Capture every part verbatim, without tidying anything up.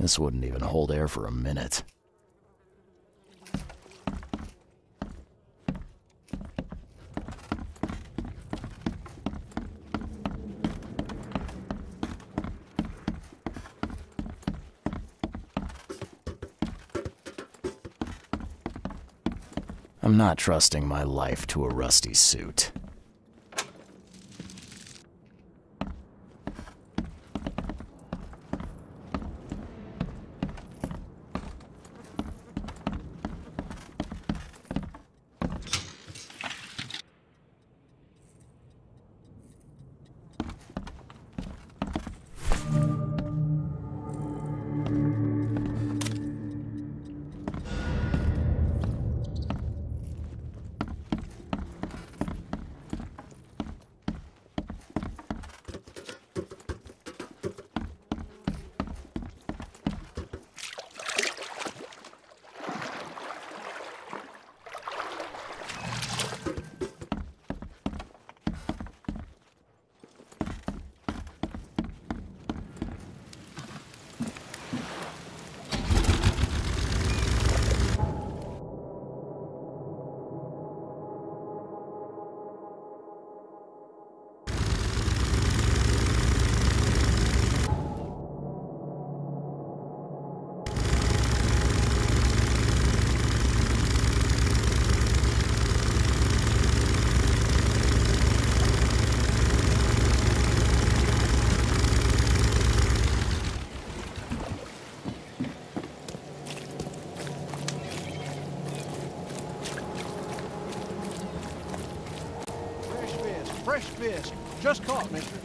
This wouldn't even hold air for a minute. I'm not trusting my life to a rusty suit. Fish. Just caught, mister.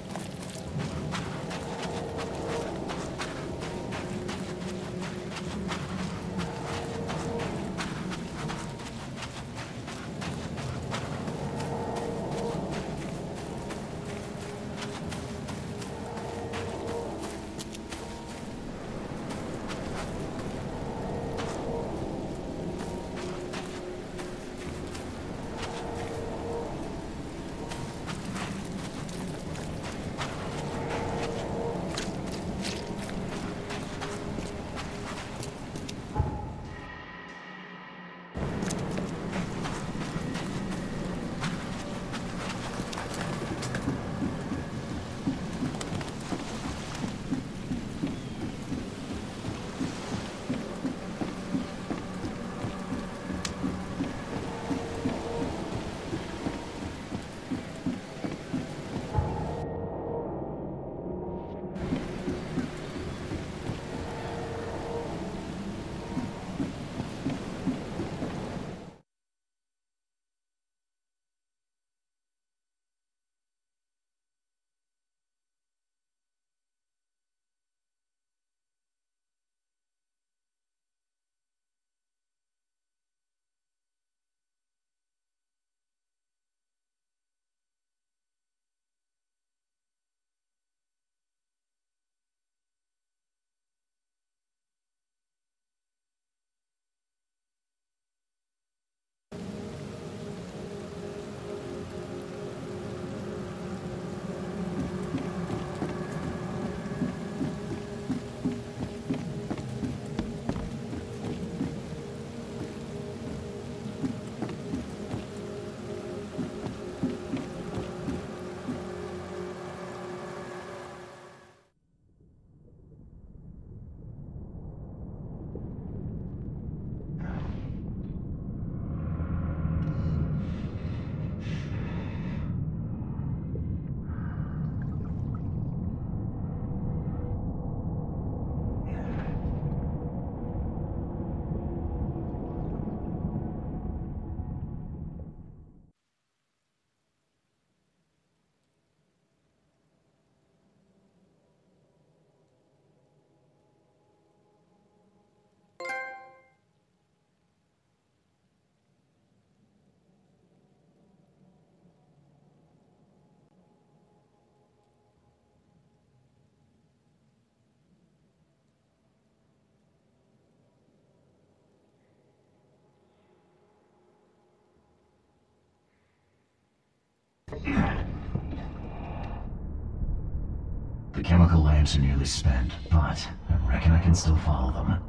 The chemical lamps are nearly spent, but Reckon I can still follow them.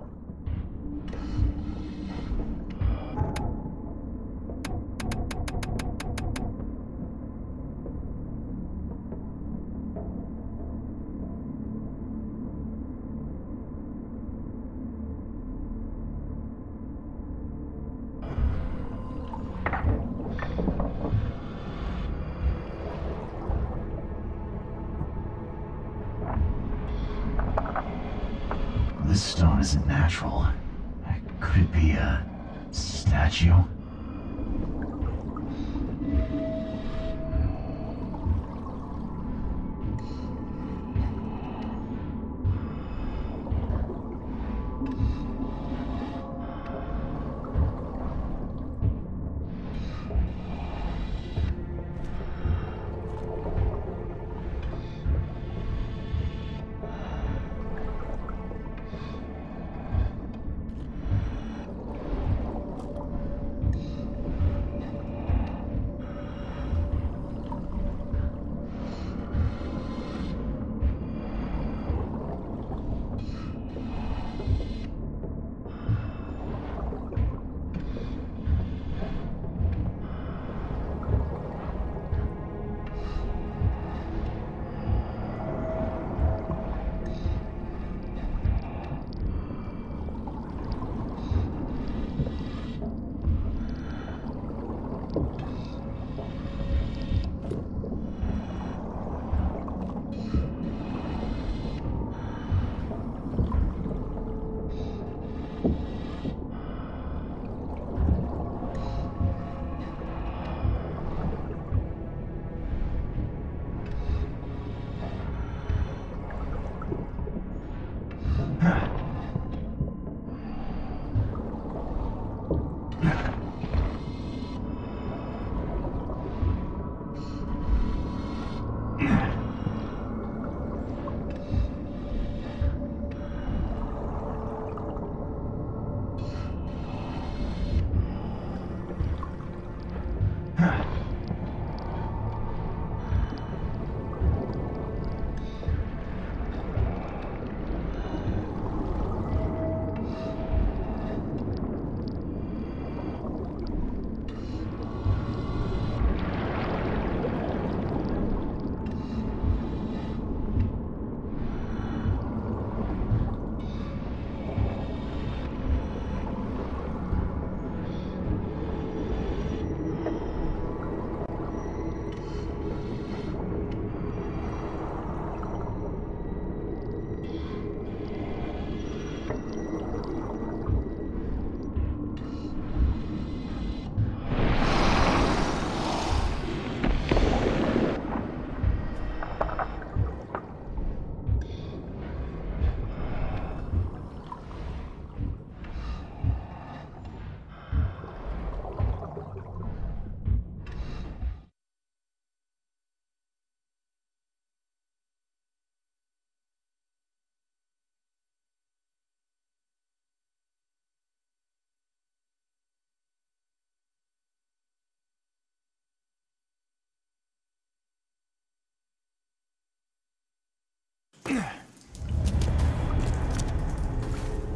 This stone isn't natural. Could it be a statue?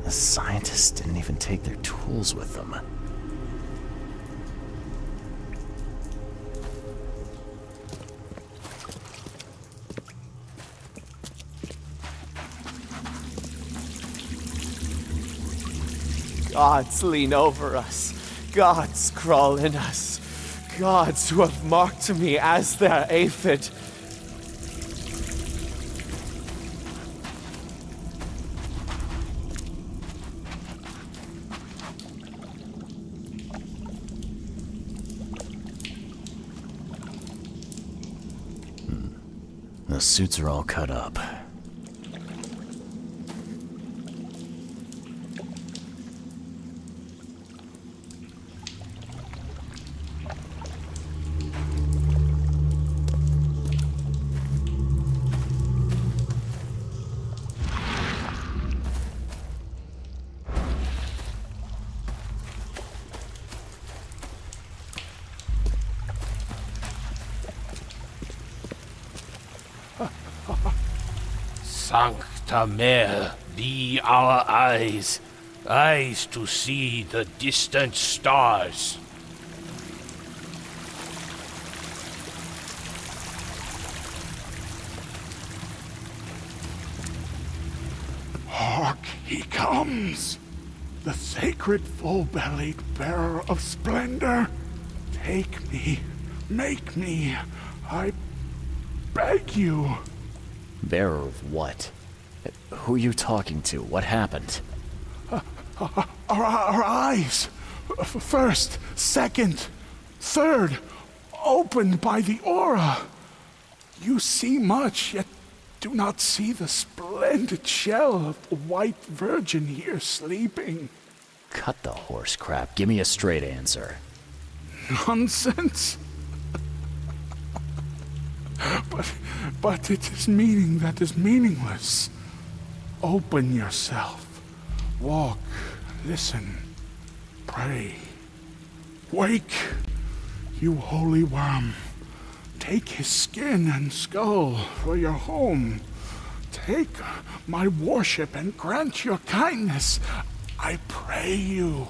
The scientists didn't even take their tools with them. Gods lean over us. Gods crawl in us. Gods who have marked me as their aphid. The suits are all cut up. Sancta mea be our eyes, eyes to see the distant stars. Hark, he comes! The sacred full-bellied bearer of splendor! Take me, make me, I beg you! Bearer of what? Who are you talking to? What happened? Uh, our, our, our eyes! First, second, third, opened by the aura! You see much, yet do not see the splendid shell of the white virgin here sleeping. Cut the horse crap. Give me a straight answer. Nonsense? but, but it is meaning that is meaningless. Open yourself. Walk. Listen. Pray. Wake, you holy worm. Take his skin and skull for your home. Take my worship and grant your kindness. I pray you.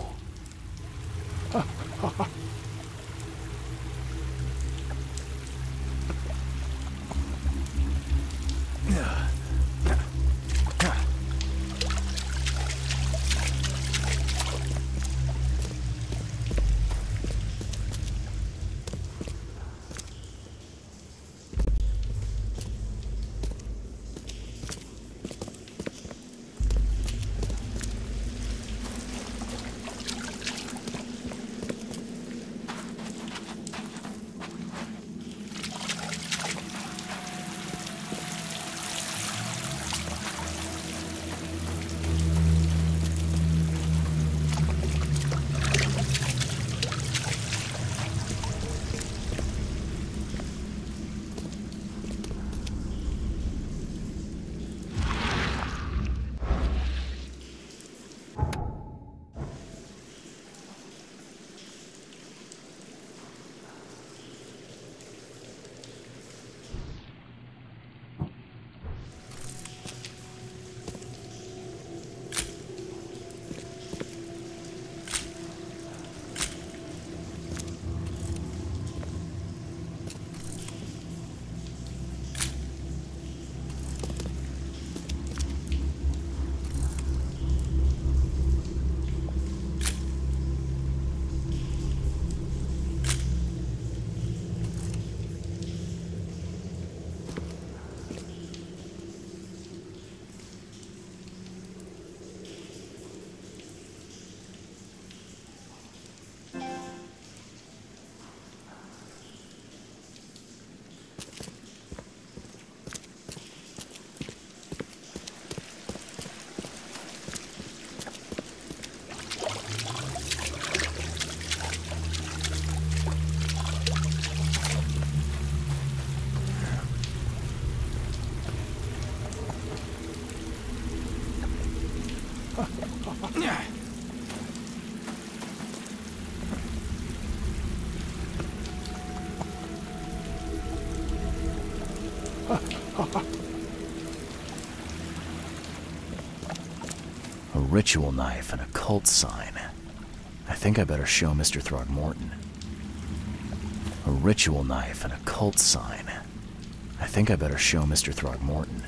Ritual knife and a cult sign. I think I better show Mister Throgmorton. A ritual knife and a cult sign. I think I better show Mister Throgmorton.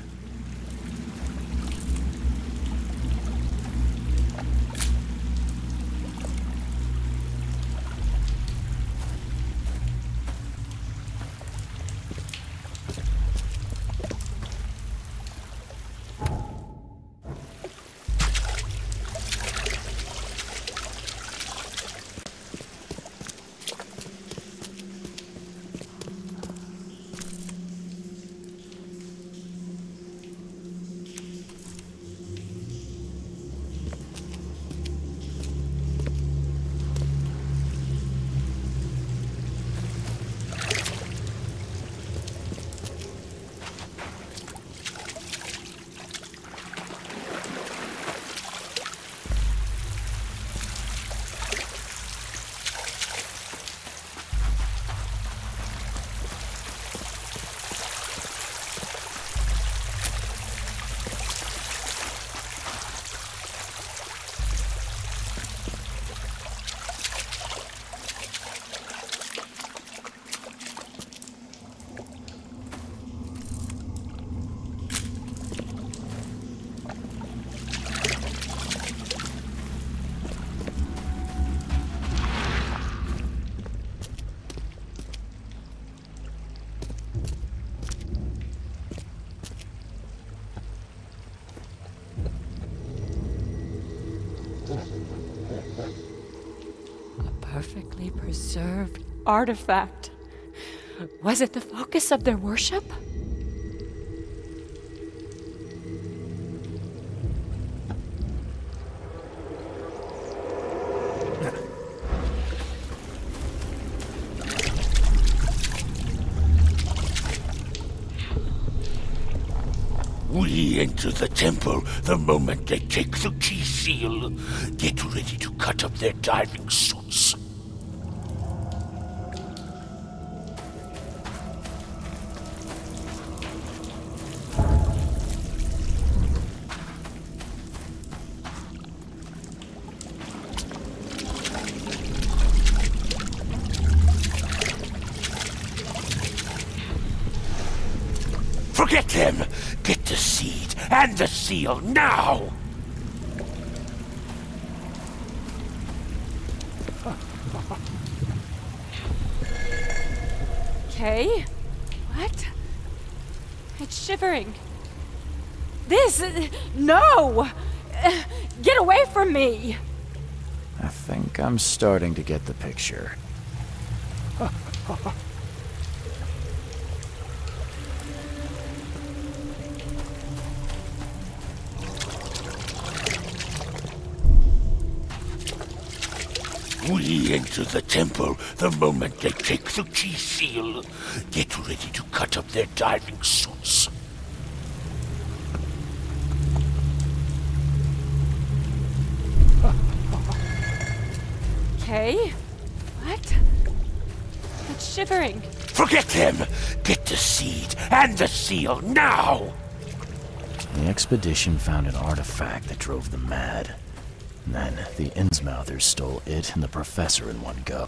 A perfectly preserved artifact. Was it the focus of their worship? We enter the temple the moment they take the key seal. Get ready to cut up their diving suits. Forget them! Get the seed and the seal now! Okay. What? It's shivering. This... Uh, no! Uh, get away from me! I think I'm starting to get the picture. We enter the temple the moment they take the key seal. Get ready to cut up their diving suits. Okay. What? It's shivering. Forget them! Get the seed and the seal now! The expedition found an artifact that drove them mad. And then, the Innsmouthers stole it and the professor in one go.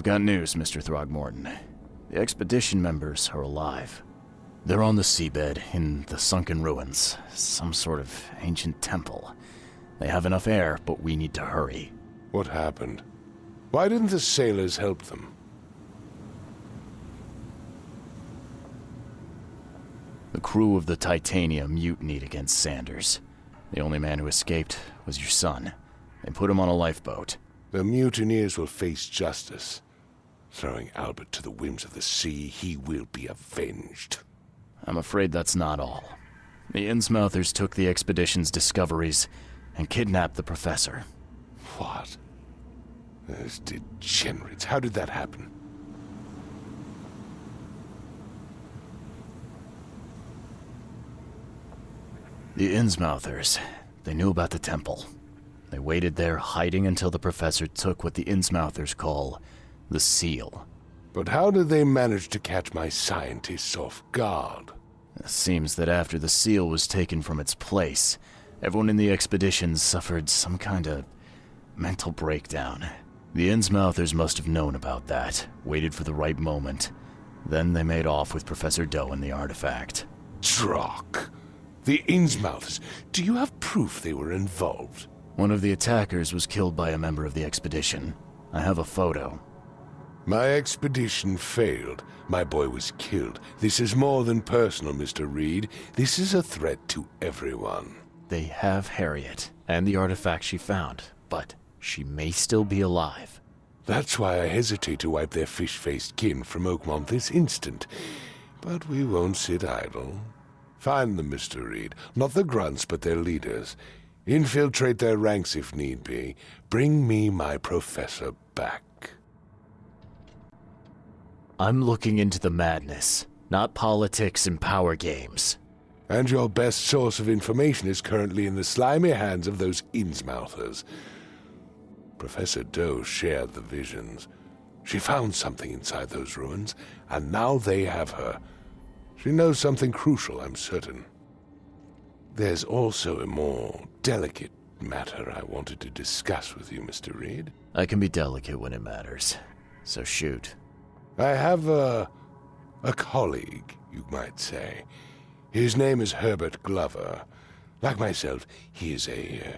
I've got news, Mister Throgmorton. The expedition members are alive. They're on the seabed, in the sunken ruins, some sort of ancient temple. They have enough air, but we need to hurry. What happened? Why didn't the sailors help them? The crew of the Titania mutinied against Sanders. The only man who escaped was your son. They put him on a lifeboat. The mutineers will face justice. Throwing Albert to the whims of the sea, he will be avenged. I'm afraid that's not all. The Innsmouthers took the expedition's discoveries and kidnapped the professor. What? Those degenerates. How did that happen? The Innsmouthers, they knew about the temple. They waited there, hiding until the professor took what the Innsmouthers call the seal. But how did they manage to catch my scientists off guard? It seems that after the seal was taken from its place, everyone in the expedition suffered some kind of mental breakdown. The Innsmouthers must have known about that, waited for the right moment. Then they made off with Professor Doe and the artifact. Trock! The Innsmouthers, do you have proof they were involved? One of the attackers was killed by a member of the expedition. I have a photo. My expedition failed. My boy was killed. This is more than personal, Mister Reed. This is a threat to everyone. They have Harriet and the artifact she found, but she may still be alive. That's why I hesitate to wipe their fish-faced kin from Oakmont this instant. But we won't sit idle. Find them, Mister Reed. Not the grunts, but their leaders. Infiltrate their ranks if need be. Bring me my professor back. I'm looking into the madness, not politics and power games. And your best source of information is currently in the slimy hands of those Innsmouthers. Professor Doe shared the visions. She found something inside those ruins, and now they have her. She knows something crucial, I'm certain. There's also a more delicate matter I wanted to discuss with you, Mister Reed. I can be delicate when it matters, so shoot. I have a... a colleague, you might say. His name is Herbert Glover. Like myself, he is a uh,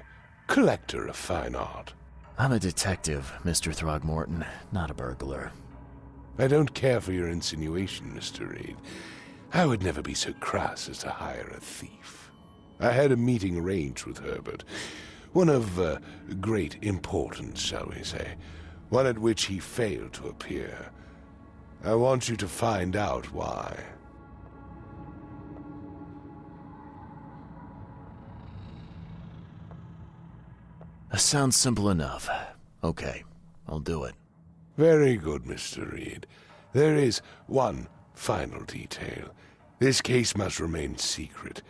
collector of fine art. I'm a detective, Mister Throgmorton, not a burglar. I don't care for your insinuation, Mister Reed. I would never be so crass as to hire a thief. I had a meeting arranged with Herbert. One of uh, great importance, shall we say. One at which he failed to appear. I want you to find out why. That sounds simple enough. Okay, I'll do it. Very good, Mister Reed. There is one final detail. This case must remain secret,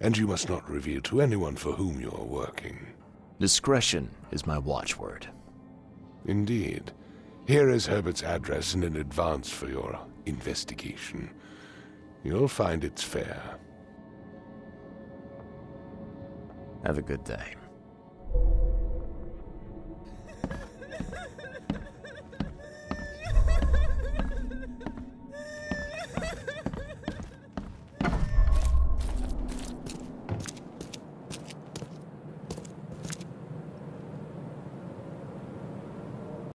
and you must not reveal to anyone for whom you are working. Discretion is my watchword. Indeed. Here is Herbert's address and an advance for your investigation. You'll find it's fair. Have a good day.